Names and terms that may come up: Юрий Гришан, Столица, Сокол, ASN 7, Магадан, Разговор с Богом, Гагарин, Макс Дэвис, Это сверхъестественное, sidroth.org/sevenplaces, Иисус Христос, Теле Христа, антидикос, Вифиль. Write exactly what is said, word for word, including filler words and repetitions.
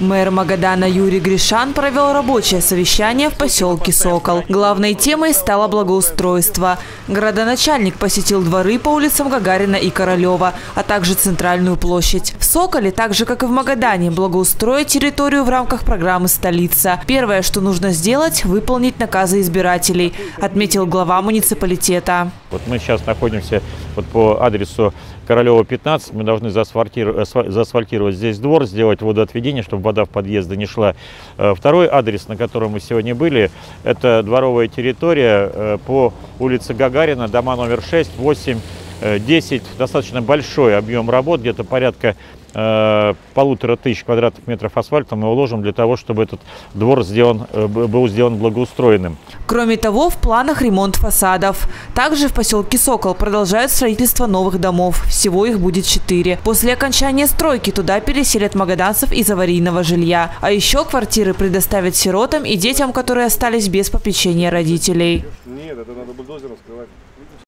Мэр Магадана Юрий Гришан провел рабочее совещание в поселке Сокол. Главной темой стало благоустройство. Городоначальник посетил дворы по улицам Гагарина и Королева, а также центральную площадь. В Соколе, так же как и в Магадане, благоустроить территорию в рамках программы «Столица». Первое, что нужно сделать – выполнить наказы избирателей, отметил глава муниципалитета. Вот мы сейчас находимся вот по адресу Королева, пятнадцать. Мы должны заасфальтировать здесь двор, сделать водоотведение, чтобы вода в подъезды не шла. Второй адрес, на котором мы сегодня были, это дворовая территория по улице Гагарина, дома номер шесть, восемь, десять. Достаточно большой объем работ, где-то порядка полутора тысяч квадратных метров асфальта мы уложим для того, чтобы этот двор сделан, был сделан благоустроенным. Кроме того, в планах ремонт фасадов. Также в поселке Сокол продолжают строительство новых домов. Всего их будет четыре. После окончания стройки туда переселят магаданцев из аварийного жилья. А еще квартиры предоставят сиротам и детям, которые остались без попечения родителей. Нет, это надо бульдозером скрывать.